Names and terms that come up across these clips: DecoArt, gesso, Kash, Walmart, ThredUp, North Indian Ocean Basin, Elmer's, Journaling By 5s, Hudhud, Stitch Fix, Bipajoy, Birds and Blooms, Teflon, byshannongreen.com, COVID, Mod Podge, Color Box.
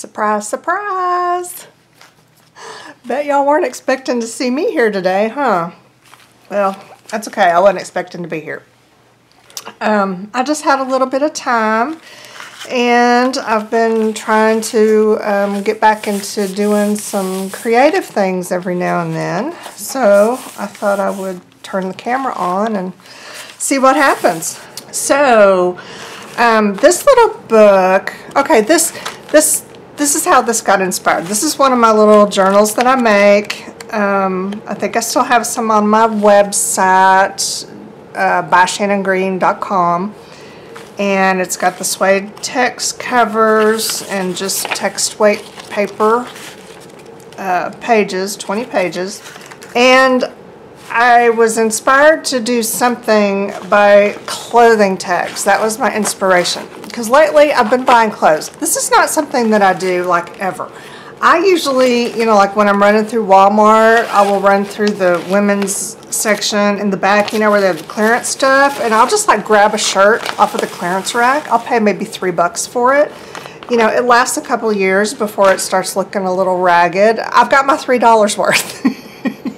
Surprise, surprise! Bet y'all weren't expecting to see me here today, huh? Well, that's okay. I wasn't expecting to be here. I just had a little bit of time, and I've been trying to get back into doing some creative things every now and then. So I thought I would turn the camera on and see what happens. So this little book, okay, this is how this got inspired. This is one of my little journals that I make. I think I still have some on my website, byshannongreen.com. And it's got the suede text covers and just text weight paper pages, 20 pages. And I was inspired to do something by clothing tags. That was my inspiration. Because lately I've been buying clothes. This is not something that I do like ever. I usually, you know, like when I'm running through Walmart, I will run through the women's section in the back, you know, where they have the clearance stuff, and I'll just like grab a shirt off of the clearance rack. I'll pay maybe $3 for it. You know, it lasts a couple years before it starts looking a little ragged. I've got my $3 worth.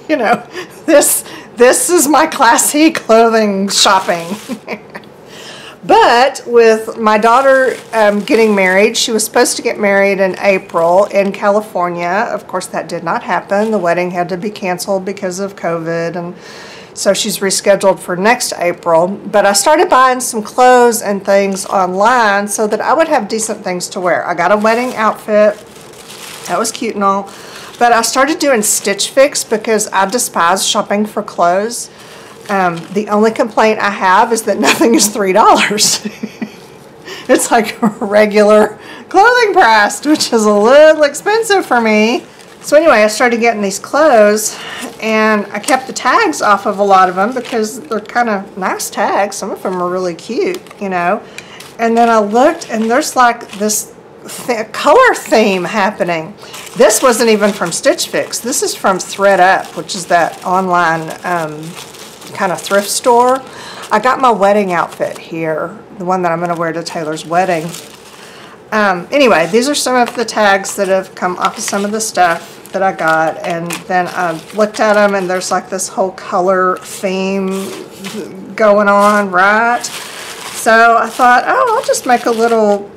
You know, this is my classy clothing shopping. But with my daughter getting married, she was supposed to get married in April in California. Of course, that did not happen. The wedding had to be canceled because of COVID, and so she's rescheduled for next April. But I started buying some clothes and things online so that I would have decent things to wear. I got a wedding outfit. That was cute and all. But I started doing Stitch Fix because I despise shopping for clothes. The only complaint I have is that nothing is $3. It's like a regular clothing price, which is a little expensive for me. So anyway, I started getting these clothes, and I kept the tags off of a lot of them because they're kind of nice tags. Some of them are really cute, you know. And then I looked, and there's like this color theme happening. This wasn't even from Stitch Fix. This is from ThredUp, which is that online kind of thrift store. I got my wedding outfit here, the one that I'm going to wear to Taylor's wedding. Anyway, these are some of the tags that have come off of some of the stuff that I got, and then I looked at them, and there's like this whole color theme going on, right? So I thought, oh, I'll just make a little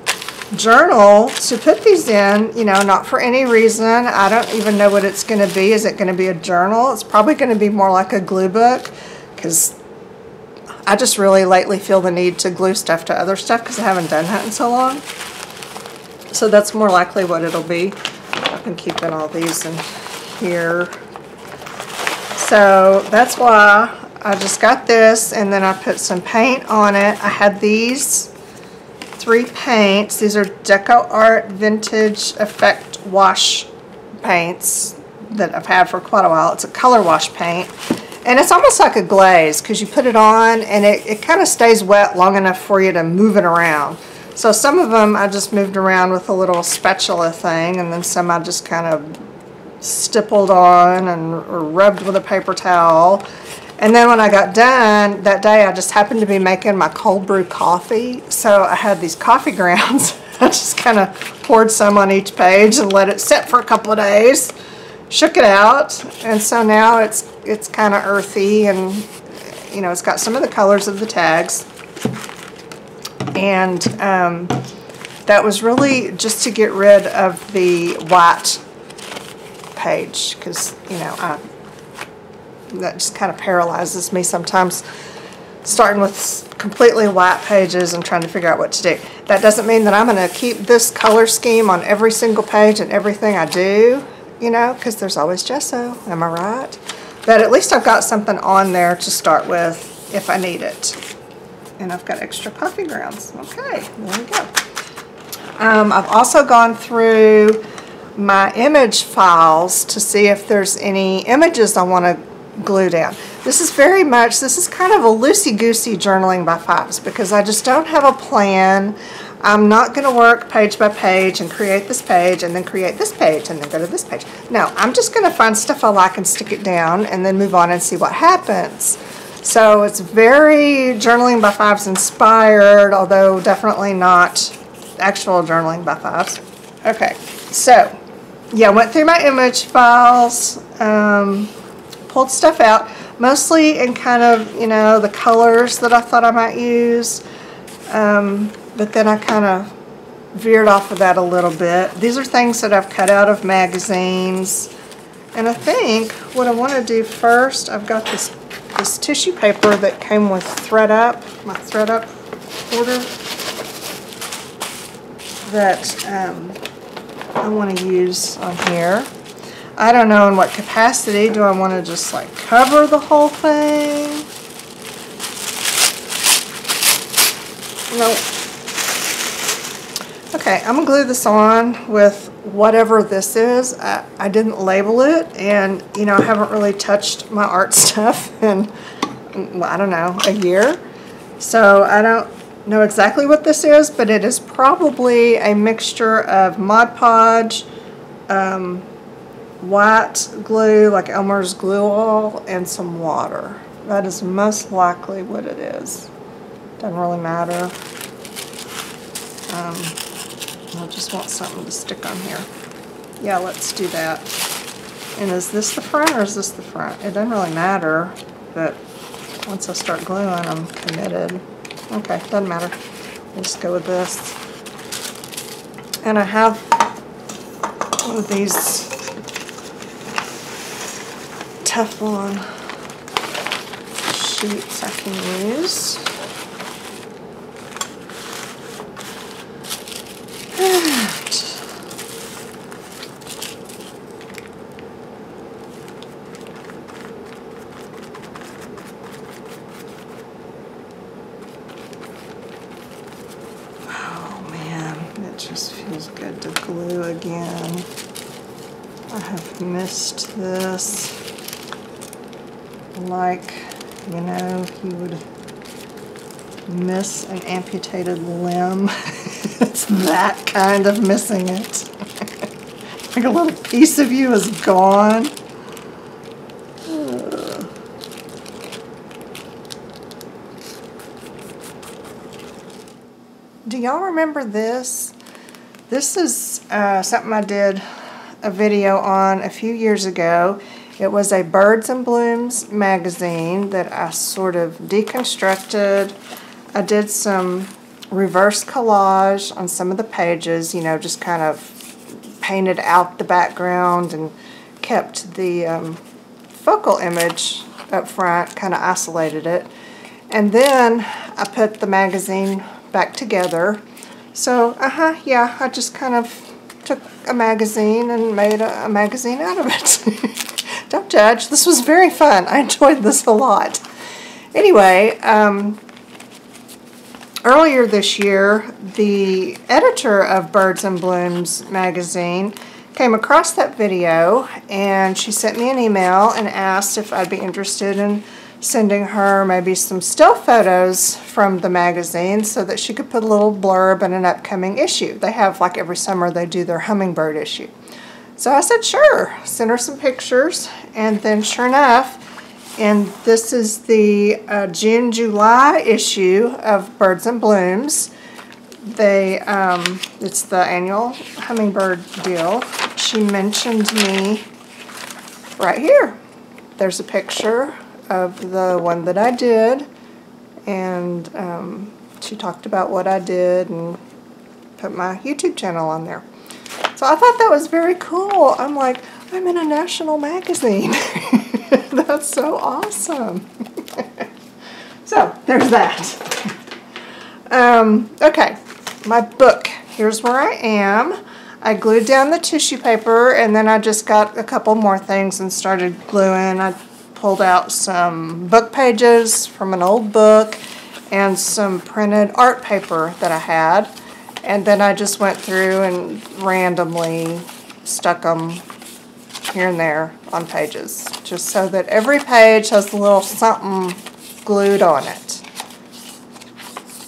journal to put these in, you know, not for any reason. I don't even know what it's going to be. Is it going to be a journal? It's probably going to be more like a glue book, because I just really lately feel the need to glue stuff to other stuff because I haven't done that in so long. So that's more likely what it'll be. I've been keeping all these in here. So that's why I just got this, and then I put some paint on it. I had these 3 paints. These are DecoArt Vintage Effect Wash paints that I've had for quite a while. It's a color wash paint. And it's almost like a glaze because you put it on and it kind of stays wet long enough for you to move it around. So some of them I just moved around with a little spatula thing, and then some I just kind of stippled on and or rubbed with a paper towel. And then when I got done that day, I just happened to be making my cold brew coffee. So I had these coffee grounds. I just kind of poured some on each page and let it sit for a couple of days. Shook it out, and so now it's kind of earthy, and you know, it's got some of the colors of the tags. And that was really just to get rid of the white page, because you know, that just kind of paralyzes me sometimes, starting with completely white pages and trying to figure out what to do. That doesn't mean that I'm going to keep this color scheme on every single page and everything I do, you know, because there's always gesso, am I right? But at least I've got something on there to start with if I need it. And I've got extra coffee grounds. Okay, there we go. I've also gone through my image files to see if there's any images I want to glue down. This is kind of a loosey-goosey journaling by 5s because I just don't have a plan. I'm not going to work page by page and create this page and then create this page and then go to this page. No, I'm just going to find stuff I like and stick it down and then move on and see what happens. So it's very journaling by 5s inspired, although definitely not actual journaling by 5s. Okay, So yeah, I went through my image files, pulled stuff out, mostly in kind of, you know, the colors that I thought I might use, but then I kind of veered off of that a little bit. These are things that I've cut out of magazines. And I think what I want to do first, I've got this tissue paper that came with ThredUp, my ThredUp order, that I want to use on here. I don't know in what capacity. Do I want to just like cover the whole thing? Nope. Okay, I'm going to glue this on with whatever this is. I didn't label it, and you know, I haven't really touched my art stuff in, well, I don't know, a year. So I don't know exactly what this is, but it is probably a mixture of Mod Podge, white glue, like Elmer's glue oil, and some water. That is most likely what it is. Doesn't really matter. I just want something to stick on here. Yeah, let's do that. And is this the front or is this the front? It doesn't really matter, but once I start gluing, I'm committed. Okay, doesn't matter. I'll just go with this. And I have one of these Teflon sheets I can use. Missed this, like, you know, you would miss an amputated limb. It's that kind of missing it. Like a little piece of you is gone. Do y'all remember this? This is something I did a video on a few years ago. It was a Birds and Blooms magazine that I sort of deconstructed. I did some reverse collage on some of the pages, you know, just kind of painted out the background and kept the focal image up front, kind of isolated it. And then I put the magazine back together. So, yeah, I just kind of took a magazine and made a magazine out of it. Don't judge. This was very fun. I enjoyed this a lot. Anyway, earlier this year, the editor of Birds and Blooms magazine came across that video, and she sent me an email and asked if I'd be interested in sending her maybe some still photos from the magazine so that she could put a little blurb in an upcoming issue. They have, like, every summer they do their hummingbird issue. So I said, sure, send her some pictures. And then sure enough, and this is the June-July issue of Birds and Blooms. They, it's the annual hummingbird deal. She mentioned me right here. There's a picture of the one that I did, and she talked about what I did and put my YouTube channel on there. So I thought that was very cool. I'm like, I'm in a national magazine. That's so awesome. So there's that. Okay, my book. Here's where I am. I glued down the tissue paper, and then I just got a couple more things and started gluing. I pulled out some book pages from an old book and some printed art paper that I had, and then I just went through and randomly stuck them here and there on pages, just so that every page has a little something glued on it.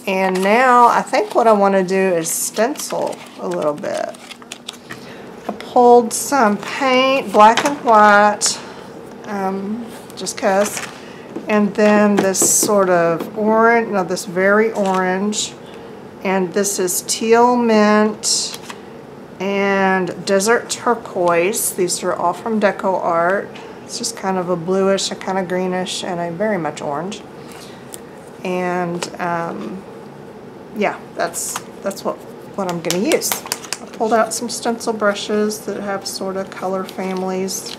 And now I think what I want to do is stencil a little bit. I pulled some paint, black and white, just because, and then this sort of orange, no, this very orange, and this is teal mint, and Desert Turquoise. These are all from DecoArt. It's just kind of a bluish, a kind of greenish, and a very much orange. And yeah, that's what I'm going to use. I pulled out some stencil brushes that have sort of color families.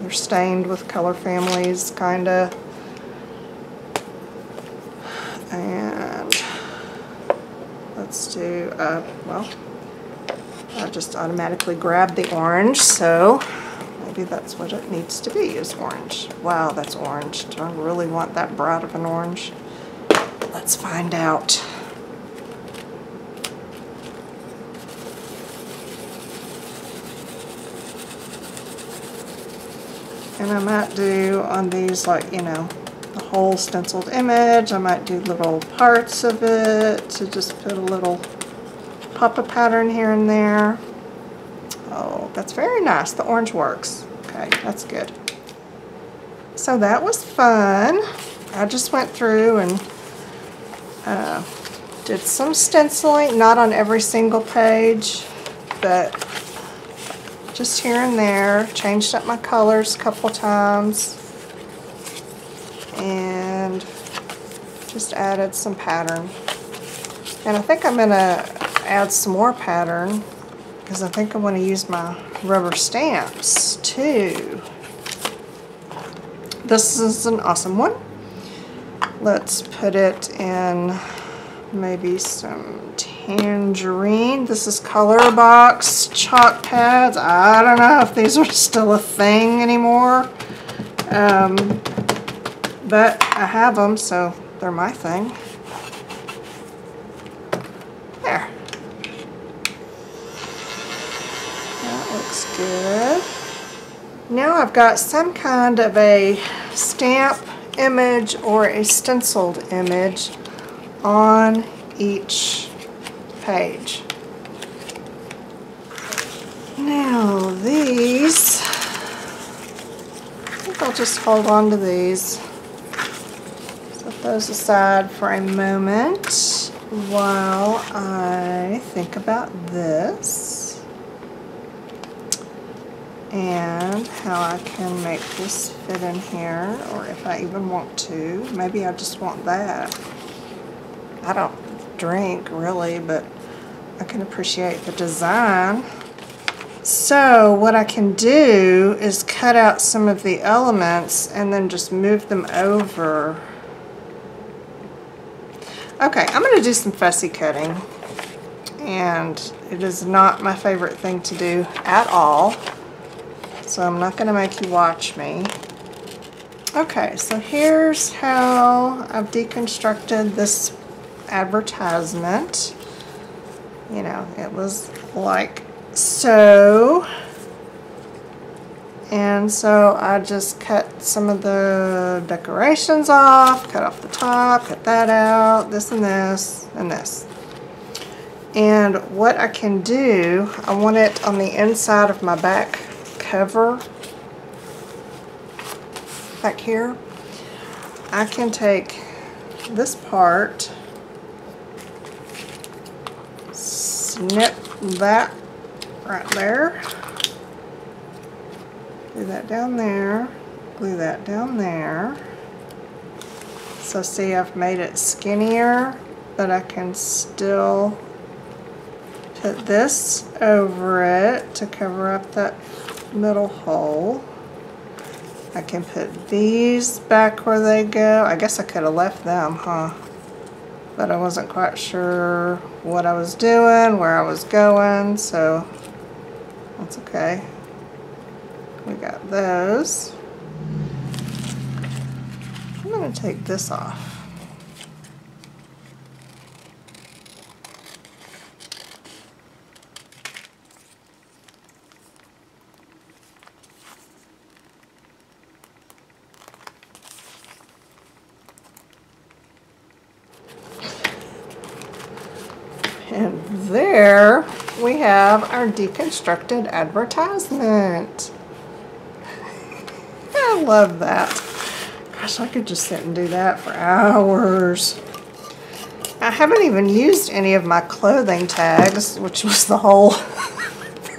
They're stained with color families, kind of. And let's do, well, I just automatically grabbed the orange, so maybe that's what it needs to be, is orange. Wow, that's orange. Do I really want that bright of an orange? Let's find out. And I might do on these, like, you know, the whole stenciled image. I might do little parts of it to just put a little pop of pattern here and there. Oh, that's very nice. The orange works. Okay, that's good. So that was fun. I just went through and did some stenciling, not on every single page, but just here and there. Changed up my colors a couple times and just added some pattern. And I think I'm going to add some more pattern because I think I want to use my rubber stamps too. This is an awesome one. Let's put it in maybe some tangerine. This is Color Box chalk pads. I don't know if these are still a thing anymore, but I have them, so they're my thing. There. That looks good. Now I've got some kind of a stamp image or a stenciled image on each page. Now these, I think I'll just hold on to these. Set those aside for a moment while I think about this and how I can make this fit in here, or if I even want to. Maybe I just want that. I don't drink really, but I can appreciate the design. So what I can do is cut out some of the elements and then just move them over. Okay, I'm going to do some fussy cutting, and it is not my favorite thing to do at all, so I'm not going to make you watch me. Okay, so here's how I've deconstructed this advertisement. You know, it was like so, and so I just cut some of the decorations off, cut off the top, cut that out, this and this and this. And what I can do, I want it on the inside of my back cover, back here. I can take this part, snip that right there, glue that down there, glue that down there. So see, I've made it skinnier, but I can still put this over it to cover up that middle hole. I can put these back where they go. I guess I could have left them, huh? But I wasn't quite sure what I was doing, where I was going, so that's okay. We got those. I'm going to take this off. There we have our deconstructed advertisement. I love that. Gosh, I could just sit and do that for hours. I haven't even used any of my clothing tags, which was the whole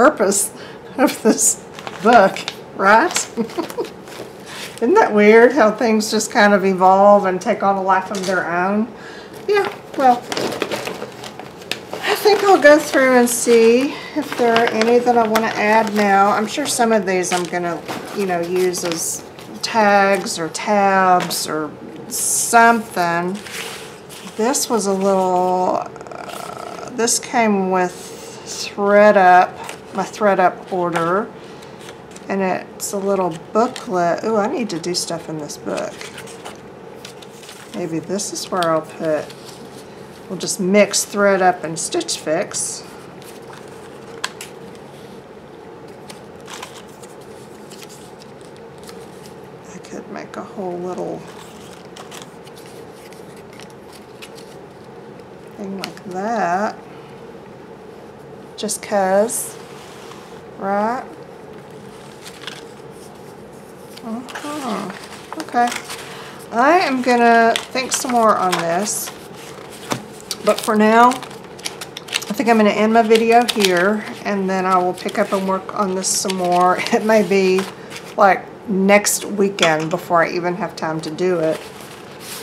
purpose of this book, right? Isn't that weird how things just kind of evolve and take on a life of their own? Yeah, well, I think I'll go through and see if there are any that I want to add now. I'm sure some of these I'm going to, you know, use as tags or tabs or something. This was a little, this came with ThredUp, my ThredUp order. And it's a little booklet. Ooh, I need to do stuff in this book. Maybe this is where I'll put, we'll just mix ThredUp and Stitch Fix. I could make a whole little thing like that. Just 'cause, right? Okay, I am gonna think some more on this, but for now I think I'm gonna end my video here, and then I will pick up and work on this some more. It may be like next weekend before I even have time to do it,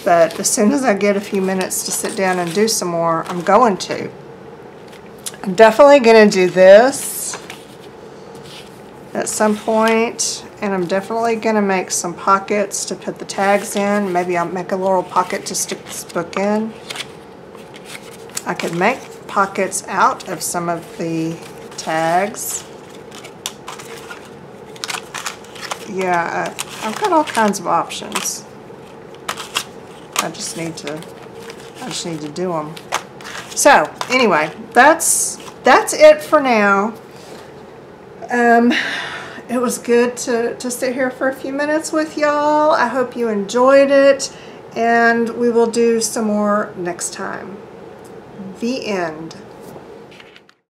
but as soon as I get a few minutes to sit down and do some more, I'm going to. I'm definitely gonna do this at some point. And I'm definitely going to make some pockets to put the tags in. Maybe I'll make a little pocket to stick this book in. I could make pockets out of some of the tags. Yeah, I've got all kinds of options. I just need to do them. So, anyway, that's it for now. It was good to sit here for a few minutes with y'all. I hope you enjoyed it, and we will do some more next time. The end.